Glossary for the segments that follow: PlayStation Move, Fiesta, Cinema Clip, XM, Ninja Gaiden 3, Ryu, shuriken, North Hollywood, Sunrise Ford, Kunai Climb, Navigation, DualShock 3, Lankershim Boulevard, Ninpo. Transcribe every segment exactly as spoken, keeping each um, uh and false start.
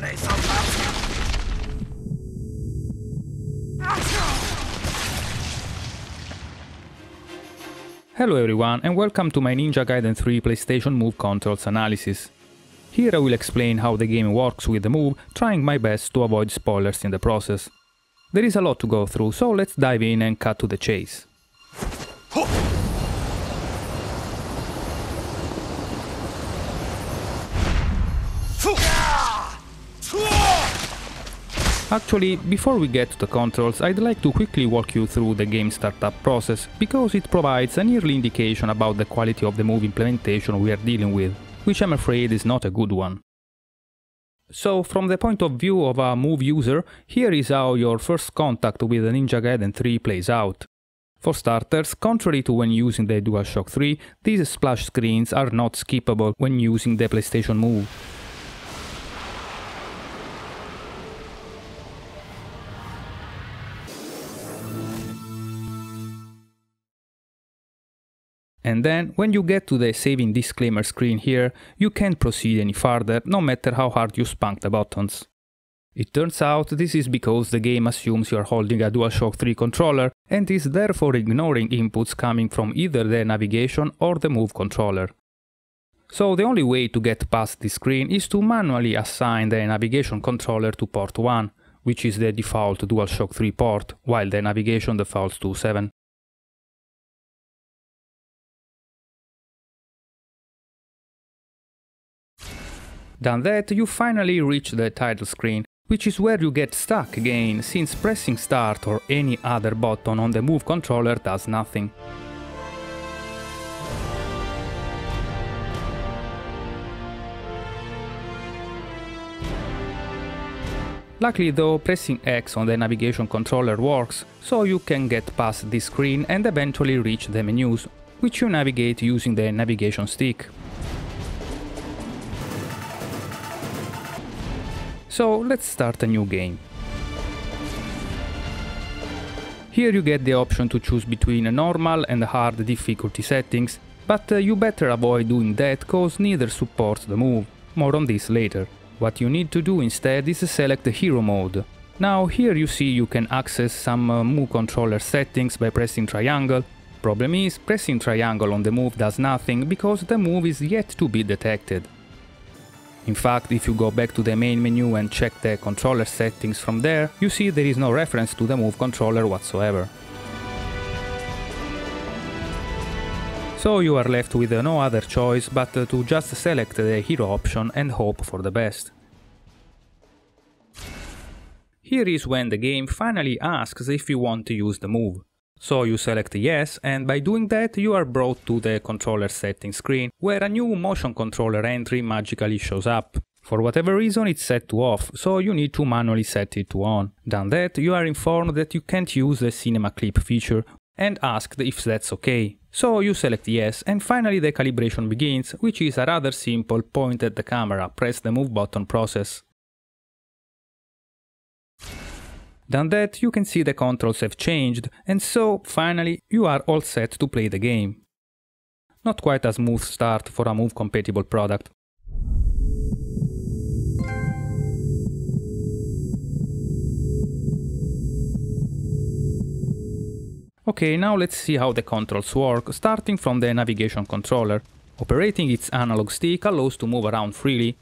liquidate something. Hello everyone and welcome to my Ninja Gaiden three PlayStation Move controls analysis. Here I will explain how the game works with the move, trying my best to avoid spoilers in the process. There is a lot to go through, so let's dive in and cut to the chase. Actually, before we get to the controls, I'd like to quickly walk you through the game startup process, because it provides an early indication about the quality of the move implementation we are dealing with, which I'm afraid is not a good one. So, from the point of view of a move user, here is how your first contact with the Ninja Gaiden three plays out. For starters, contrary to when using the DualShock three, these splash screens are not skippable when using the PlayStation Move. And then, when you get to the saving disclaimer screen here, you can't proceed any further, no matter how hard you spank the buttons. It turns out this is because the game assumes you are holding a DualShock three controller and is therefore ignoring inputs coming from either the navigation or the move controller. So the only way to get past this screen is to manually assign the navigation controller to port one, which is the default DualShock three port, while the navigation defaults to seven. Done that, you finally reach the title screen, which is where you get stuck again, since pressing start or any other button on the move controller does nothing. Luckily though, pressing X on the navigation controller works, so you can get past this screen and eventually reach the menus, which you navigate using the navigation stick. So let's start a new game. Here you get the option to choose between a normal and a hard difficulty settings, but uh, you better avoid doing that cause neither supports the move, more on this later. What you need to do instead is select the hero mode. Now here you see you can access some uh, move controller settings by pressing triangle. Problem is, pressing triangle on the move does nothing because the move is yet to be detected. In fact, if you go back to the main menu and check the controller settings from there, you see there is no reference to the move controller whatsoever. So you are left with no other choice but to just select the hero option and hope for the best. Here is when the game finally asks if you want to use the move. So you select yes, and by doing that you are brought to the controller settings screen, where a new motion controller entry magically shows up. For whatever reason it's set to off, so you need to manually set it to on. Done that, you are informed that you can't use the Cinema Clip feature, and asked if that's okay. So you select yes, and finally the calibration begins, which is a rather simple point at the camera, press the move button process. Done that, you can see the controls have changed, and so, finally, you are all set to play the game. Not quite a smooth start for a move-compatible product. Okay, now let's see how the controls work, starting from the navigation controller. Operating its analog stick allows to move around freely.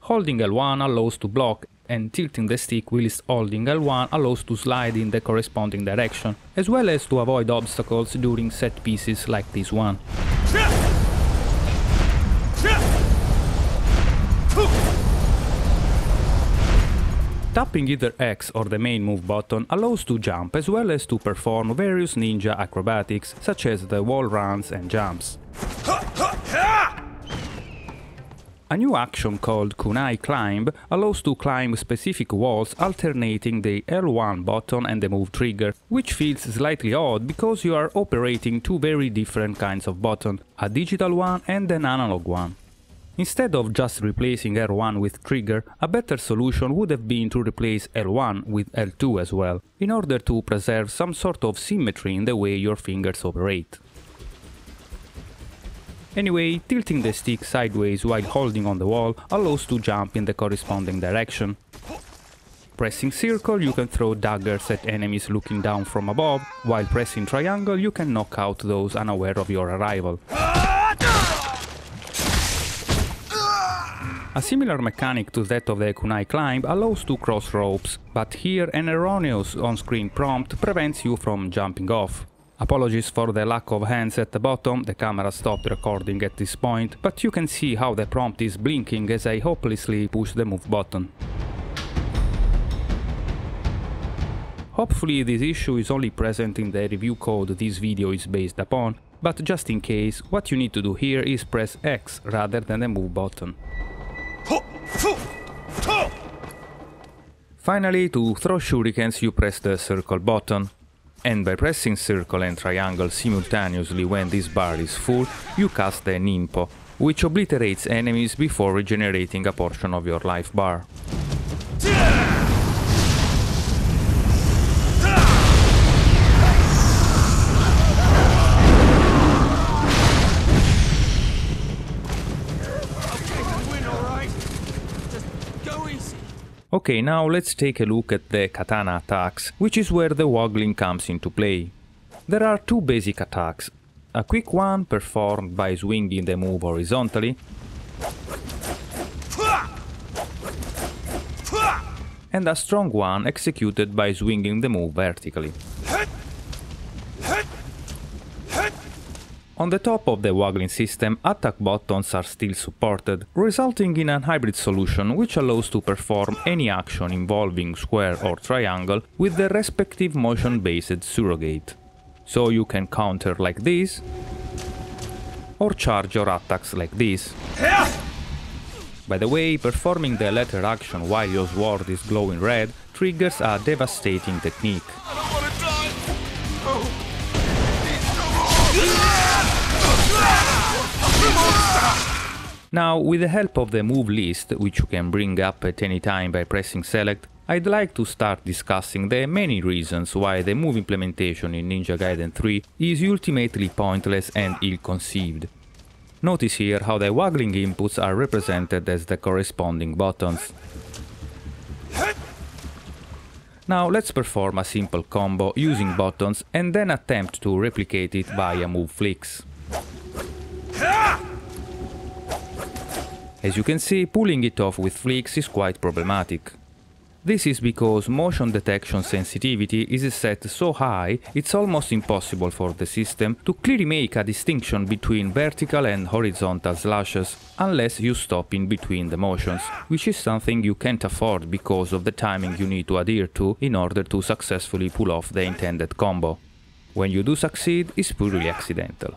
Holding L one allows to block, and tilting the stick whilst holding L one allows to slide in the corresponding direction, as well as to avoid obstacles during set pieces like this one. Tapping either X or the main move button allows to jump, as well as to perform various ninja acrobatics, such as the wall runs and jumps. A new action called Kunai Climb allows to climb specific walls alternating the L one button and the move trigger, which feels slightly odd because you are operating two very different kinds of buttons, a digital one and an analog one. Instead of just replacing R one with trigger, a better solution would have been to replace L one with L two as well, in order to preserve some sort of symmetry in the way your fingers operate. Anyway, tilting the stick sideways while holding on the wall allows to jump in the corresponding direction. Pressing circle, you can throw daggers at enemies looking down from above, while pressing triangle, you can knock out those unaware of your arrival. A similar mechanic to that of the Kunai Climb allows to cross ropes, but here an erroneous on-screen prompt prevents you from jumping off. Apologies for the lack of hands at the bottom, the camera stopped recording at this point, but you can see how the prompt is blinking as I hopelessly push the move button. Hopefully this issue is only present in the review code this video is based upon, but just in case, what you need to do here is press X rather than the move button. Finally, to throw shurikens you press the circle button. And by pressing circle and triangle simultaneously when this bar is full, you cast the Ninpo, which obliterates enemies before regenerating a portion of your life bar. Ok, now let's take a look at the katana attacks, which is where the waggling comes into play. There are two basic attacks, a quick one performed by swinging the move horizontally, and a strong one executed by swinging the move vertically. On the top of the waggling system, attack buttons are still supported, resulting in a hybrid solution which allows to perform any action involving square or triangle with the respective motion-based surrogate. So you can counter like this, or charge your attacks like this. By the way, performing the latter action while your sword is glowing red triggers a devastating technique. Now, with the help of the move list, which you can bring up at any time by pressing select, I'd like to start discussing the many reasons why the move implementation in Ninja Gaiden three is ultimately pointless and ill-conceived. Notice here how the waggling inputs are represented as the corresponding buttons. Now let's perform a simple combo using buttons and then attempt to replicate it via move flicks. As you can see, pulling it off with flicks is quite problematic. This is because motion detection sensitivity is set so high, it's almost impossible for the system to clearly make a distinction between vertical and horizontal slashes, unless you stop in between the motions, which is something you can't afford because of the timing you need to adhere to in order to successfully pull off the intended combo. When you do succeed, it's purely accidental.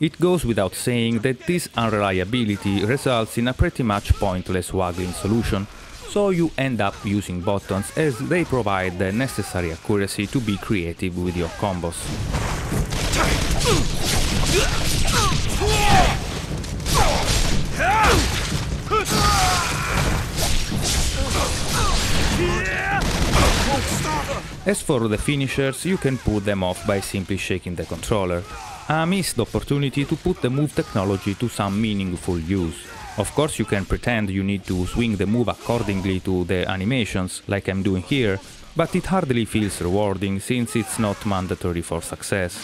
It goes without saying that this unreliability results in a pretty much pointless waggling solution, so you end up using buttons as they provide the necessary accuracy to be creative with your combos. As for the finishers, you can put them off by simply shaking the controller. A missed opportunity to put the move technology to some meaningful use. Of course, you can pretend you need to swing the move accordingly to the animations, like I'm doing here, but it hardly feels rewarding since it's not mandatory for success.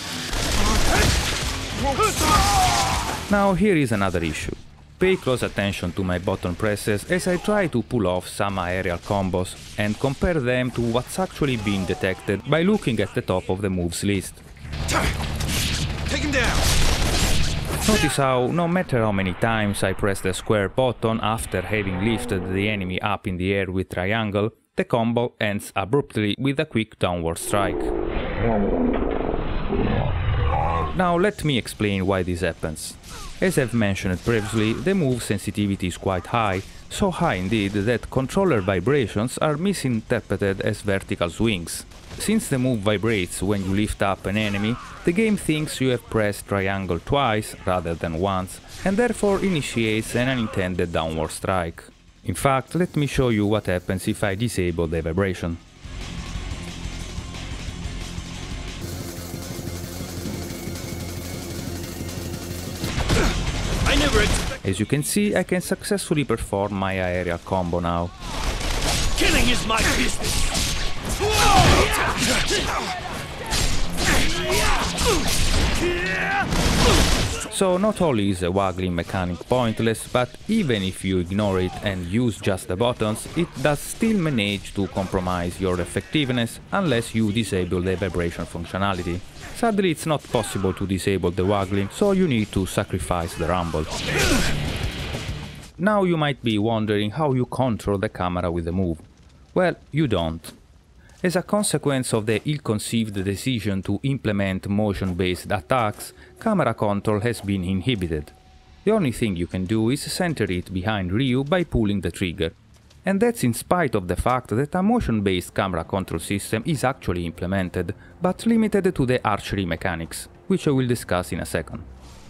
Now here is another issue. Pay close attention to my button presses as I try to pull off some aerial combos and compare them to what's actually being detected by looking at the top of the moves list. Take him down. Notice how, no matter how many times I press the square button after having lifted the enemy up in the air with triangle, the combo ends abruptly with a quick downward strike. Now let me explain why this happens. As I've mentioned previously, the move sensitivity is quite high, so high indeed that controller vibrations are misinterpreted as vertical swings. Since the move vibrates when you lift up an enemy, the game thinks you have pressed triangle twice rather than once, and therefore initiates an unintended downward strike. In fact, let me show you what happens if I disable the vibration. As you can see, I can successfully perform my aerial combo now. Killing is my business. So not only is the waggling mechanic pointless, but even if you ignore it and use just the buttons, it does still manage to compromise your effectiveness unless you disable the vibration functionality. Sadly, it's not possible to disable the waggling, so you need to sacrifice the rumble. Now you might be wondering how you control the camera with the move. Well, you don't. As a consequence of the ill-conceived decision to implement motion-based attacks, camera control has been inhibited. The only thing you can do is center it behind Ryu by pulling the trigger. And that's in spite of the fact that a motion-based camera control system is actually implemented, but limited to the archery mechanics, which I will discuss in a second.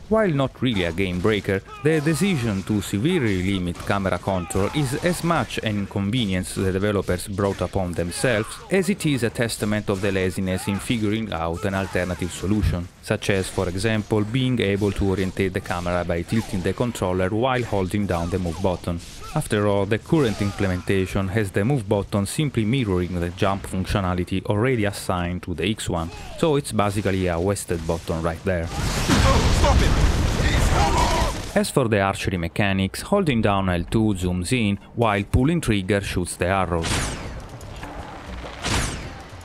While not really a game breaker, the decision to severely limit camera control is as much an inconvenience the developers brought upon themselves as it is a testament of the laziness in figuring out an alternative solution, such as, for example, being able to orientate the camera by tilting the controller while holding down the move button. After all, the current implementation has the move button simply mirroring the jump functionality already assigned to the X one, so it's basically a wasted button right there. As for the archery mechanics, holding down L two zooms in, while pulling trigger shoots the arrow.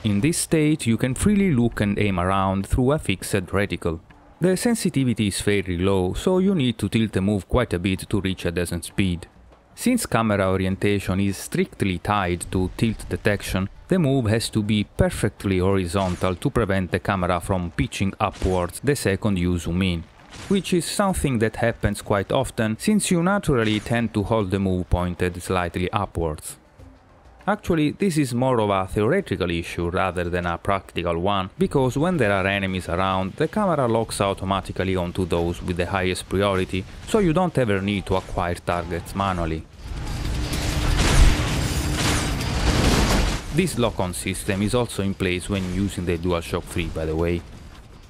In this state you can freely look and aim around through a fixed reticle. The sensitivity is fairly low, so you need to tilt the move quite a bit to reach a decent speed. Since camera orientation is strictly tied to tilt detection, the move has to be perfectly horizontal to prevent the camera from pitching upwards the second you zoom in, which is something that happens quite often since you naturally tend to hold the move pointed slightly upwards. Actually, this is more of a theoretical issue rather than a practical one, because when there are enemies around, the camera locks automatically onto those with the highest priority, so you don't ever need to acquire targets manually. This lock-on system is also in place when using the DualShock three, by the way.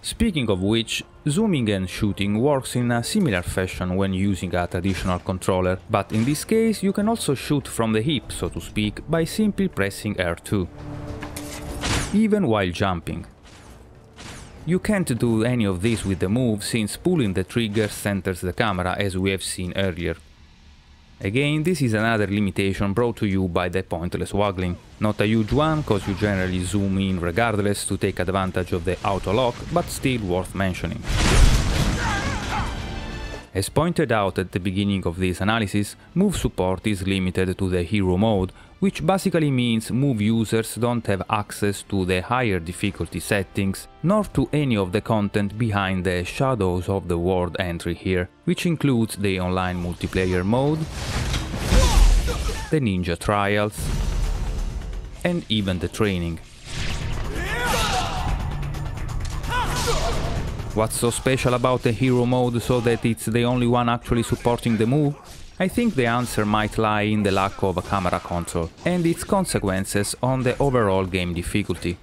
Speaking of which, zooming and shooting works in a similar fashion when using a traditional controller, but in this case you can also shoot from the hip, so to speak, by simply pressing R two, even while jumping. You can't do any of this with the move, since pulling the trigger centers the camera, as we have seen earlier. Again, this is another limitation brought to you by the pointless waggling. Not a huge one, cause you generally zoom in regardless to take advantage of the auto-lock, but still worth mentioning. As pointed out at the beginning of this analysis, move support is limited to the hero mode, which basically means move users don't have access to the higher difficulty settings, nor to any of the content behind the Shadows of the World entry here, which includes the online multiplayer mode, the ninja trials, and even the training. What's so special about the hero mode so that it's the only one actually supporting the move? I think the answer might lie in the lack of a camera control and its consequences on the overall game difficulty.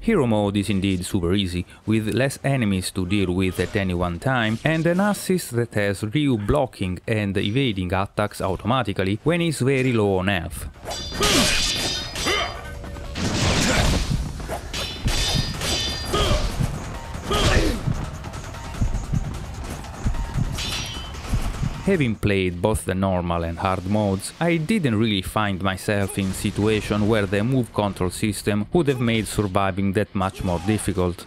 Hero mode is indeed super easy, with less enemies to deal with at any one time and an assist that has Ryu blocking and evading attacks automatically when he's very low on health. Having played both the normal and hard modes, I didn't really find myself in a situation where the move control system would have made surviving that much more difficult.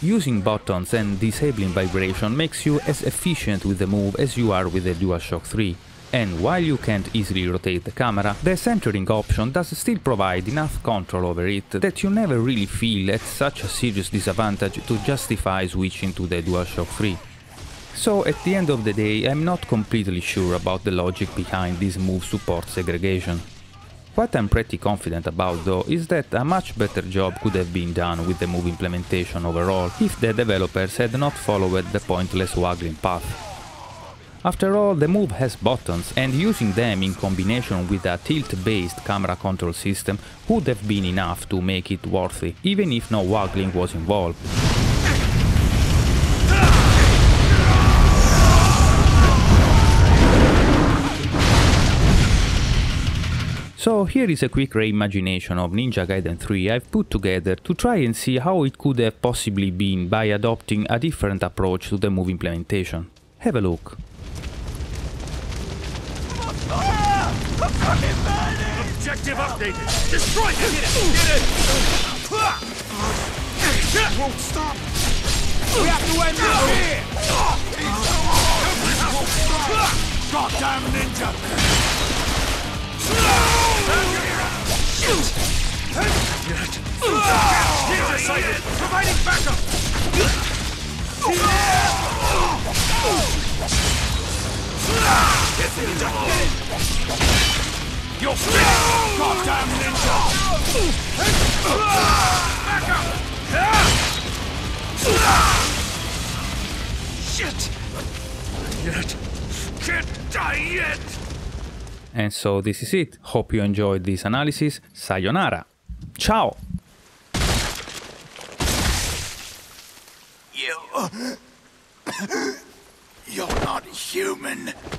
Using buttons and disabling vibration makes you as efficient with the move as you are with the DualShock three, and while you can't easily rotate the camera, the centering option does still provide enough control over it that you never really feel at such a serious disadvantage to justify switching to the DualShock three. So at the end of the day, I'm not completely sure about the logic behind this move support segregation. What I'm pretty confident about though is that a much better job could have been done with the move implementation overall if the developers had not followed the pointless waggling path. After all, the move has buttons, and using them in combination with a tilt-based camera control system would have been enough to make it worthy, even if no waggling was involved. So here is a quick reimagination of Ninja Gaiden three I've put together to try and see how it could have possibly been by adopting a different approach to the move implementation. Have a look. Objective updated! Destroy him! Get it! Get it! Won't stop! We have to end this here! Goddamn ninja! Providing backup! You're finished! Goddamn ninja! Backup! Shit! Yet! Can't die yet! And so this is it. Hope you enjoyed this analysis. Sayonara. Ciao. You... You're not human.